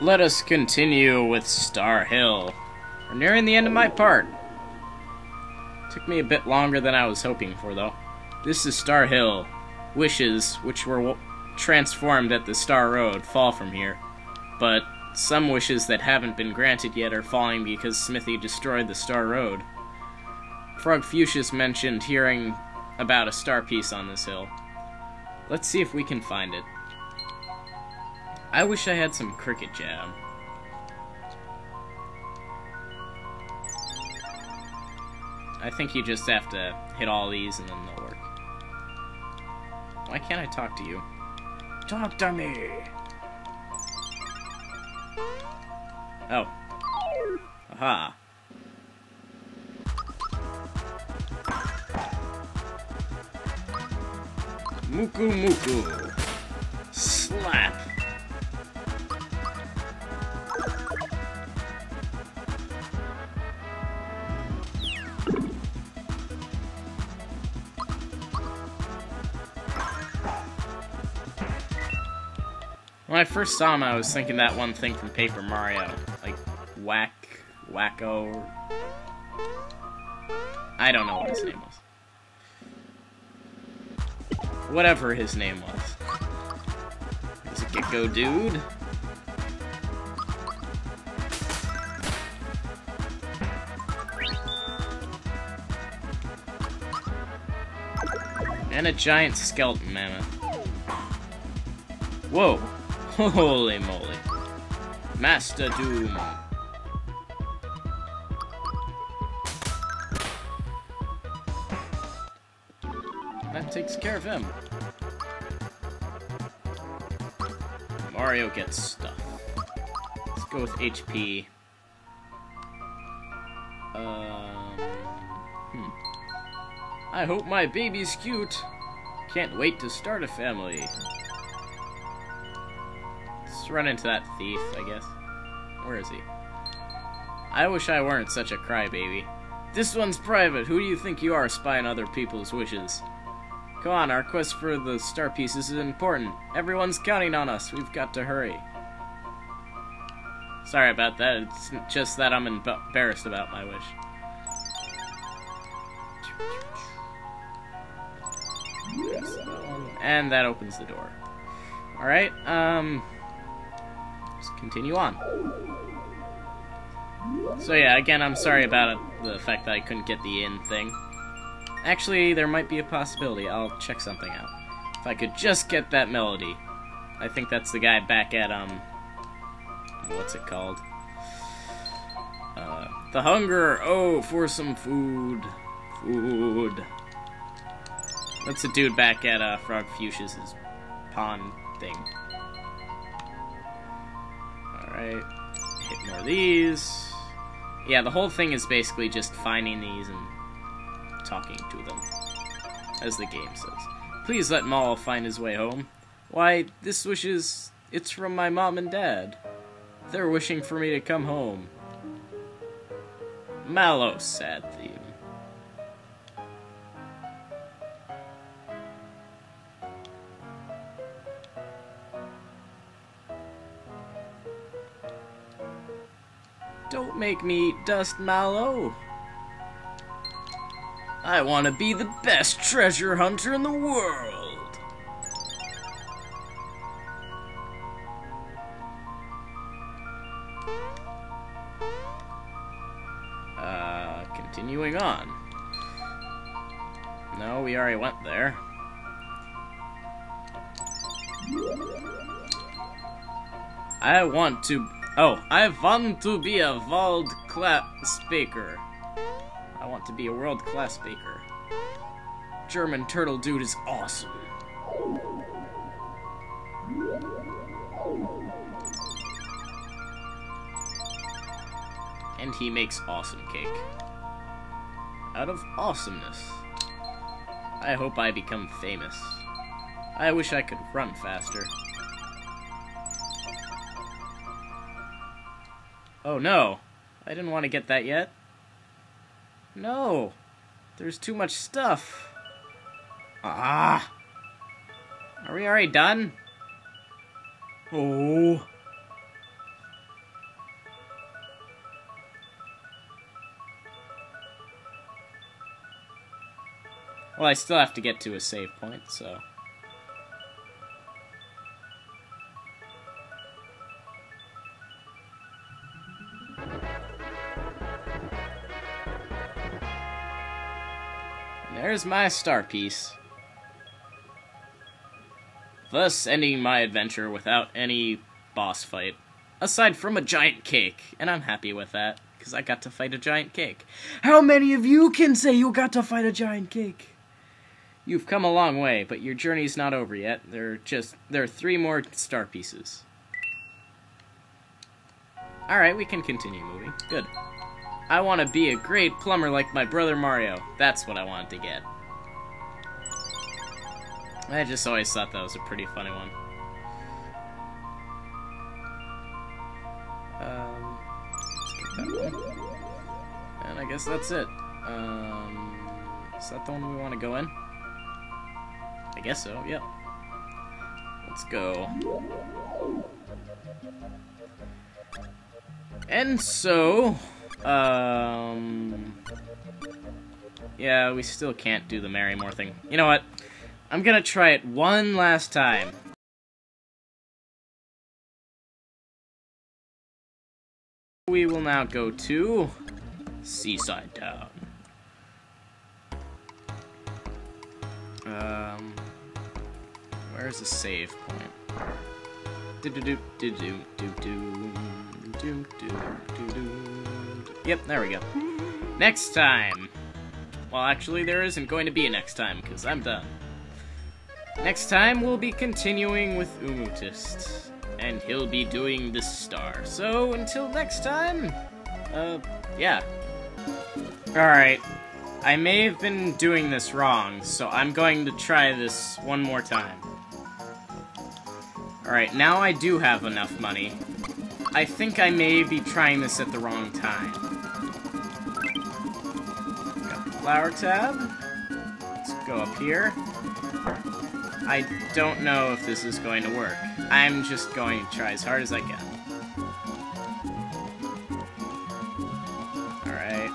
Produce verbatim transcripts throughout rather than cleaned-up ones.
let us continue with Star Hill. We're nearing the end of my part. Took me a bit longer than I was hoping for, though. This is Star Hill. Wishes, which were w transformed at the Star Road, fall from here. But some wishes that haven't been granted yet are falling because Smithy destroyed the Star Road. Frog Fuchsia's mentioned hearing about a star piece on this hill. Let's see if we can find it. I wish I had some cricket jam. I think you just have to hit all these and then they'll work. Why can't I talk to you? Talk to me! Oh. Aha. Muku Muku. Slap. When I first saw him, I was thinking that one thing from Paper Mario, like whack, wacko. I don't know what his name was. Whatever his name was. He's a gecko dude. And a giant skeleton mammoth. Whoa. Holy moly. Master Doom. That takes care of him. Mario gets stuff. Let's go with H P. Um, hmm. I hope my baby's cute. Can't wait to start a family. Run into that thief, I guess. Where is he? I wish I weren't such a crybaby. This one's private. Who do you think you are, spying other people's wishes? Come on, our quest for the star pieces is important. Everyone's counting on us. We've got to hurry. Sorry about that. It's just that I'm embarrassed about my wish. And that opens the door. Alright, um... continue on. So yeah, again, I'm sorry about it, the fact that I couldn't get the inn thing. Actually, there might be a possibility. I'll check something out. If I could just get that melody. I think that's the guy back at, um... what's it called? Uh, the hunger! Oh, for some food. Food. That's the dude back at, uh, Frog Fuchsia's pond thing. Alright, hit more of these. Yeah, the whole thing is basically just finding these and talking to them, as the game says. Please let Mallow find his way home. Why, this wish is... it's from my mom and dad. They're wishing for me to come home. Mallow, sad theme. Don't make me eat dust, Mallow. I want to be the best treasure hunter in the world. Uh, continuing on. No, we already went there. I want to... Oh, I want to be a world-class baker. I want to be a world-class baker. German turtle dude is awesome. And he makes awesome cake. Out of awesomeness. I hope I become famous. I wish I could run faster. Oh no, I didn't want to get that yet. No, there's too much stuff. Ah, are we already done? Oh, Well, I still have to get to a save point, so... And there's my star piece. Thus ending my adventure without any boss fight. Aside from a giant cake, and I'm happy with that, because I got to fight a giant cake. How many of you can say you got to fight a giant cake? You've come a long way, but your journey's not over yet. There are just there are three more star pieces. Alright, we can continue moving. Good. I want to be a great plumber like my brother Mario. That's what I wanted to get. I just always thought that was a pretty funny one. Um, let's get that one. And I guess that's it. Um, is that the one we want to go in? I guess so, yep. Let's go. And so... Um... Yeah, we still can't do the Merrymore thing. You know what? I'm gonna try it one last time. We will now go to Seaside Town. Um, where's the save point? Do do do do do do do do do do. Yep, there we go. Next time. Well, actually, there isn't going to be a next time because I'm done. Next time, we'll be continuing with Umutist, and he'll be doing the star. So, until next time, uh, yeah. Alright, I may have been doing this wrong, so I'm going to try this one more time. Alright, now I do have enough money. I think I may be trying this at the wrong time. Got the flower tab. Let's go up here. I don't know if this is going to work. I'm just going to try as hard as I can. Alright.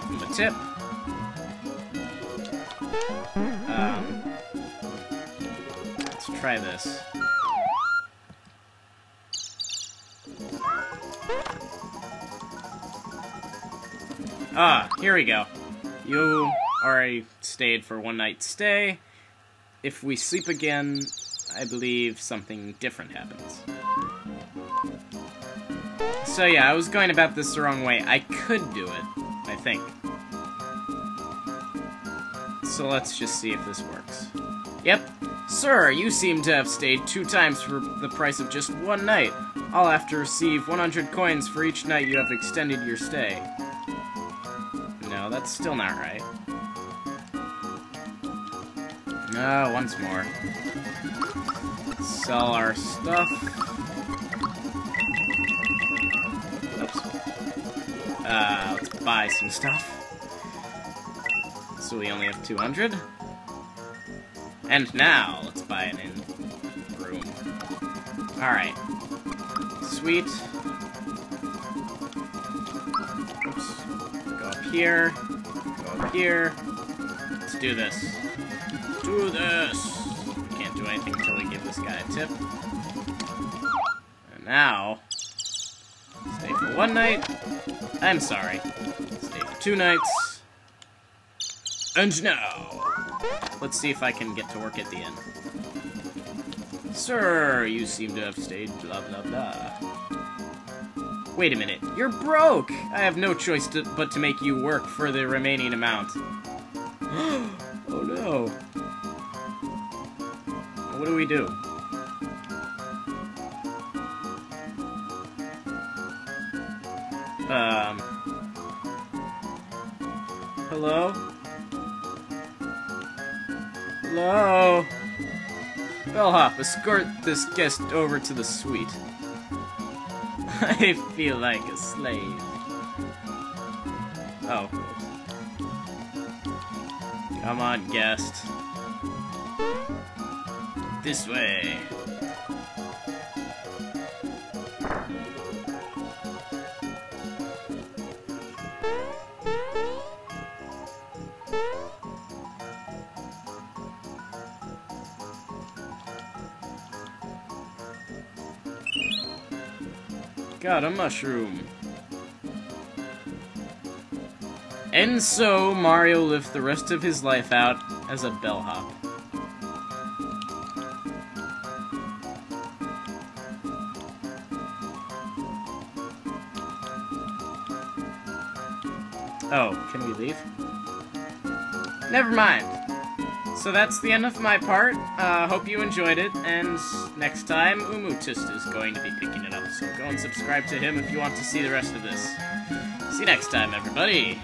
Give him a tip. Um, let's try this. Ah, here we go. You... already stayed for one night's stay. If we sleep again, I believe something different happens. So yeah, I was going about this the wrong way. I could do it, I think. So let's just see if this works. Yep. Sir, you seem to have stayed two times for the price of just one night. I'll have to receive one hundred coins for each night you have extended your stay. No, that's still not right. Uh, once more. Sell our stuff. Oops. Uh, let's buy some stuff. So we only have two hundred. And now, let's buy an inn room. Alright. Sweet. Oops. Go up here. Go up here. Let's do this. Do this! We can't do anything until we give this guy a tip. And now... stay for one night. I'm sorry. Stay for two nights. And now... let's see if I can get to work at the end. Sir, you seem to have stayed blah blah blah. Wait a minute. You're broke! I have no choice to, but to make you work for the remaining amount. Oh no. What do we do? Um... Hello? Hello? Bellhop, escort this guest over to the suite. I feel like a slave. Oh. Come on, guest. This way. Got a mushroom. And so, Mario lived the rest of his life out as a bellhop. Oh, can we leave? Never mind. So that's the end of my part. Uh, hope you enjoyed it, and next time, Umutist is going to be picking it up, so go and subscribe to him if you want to see the rest of this. See you next time, everybody!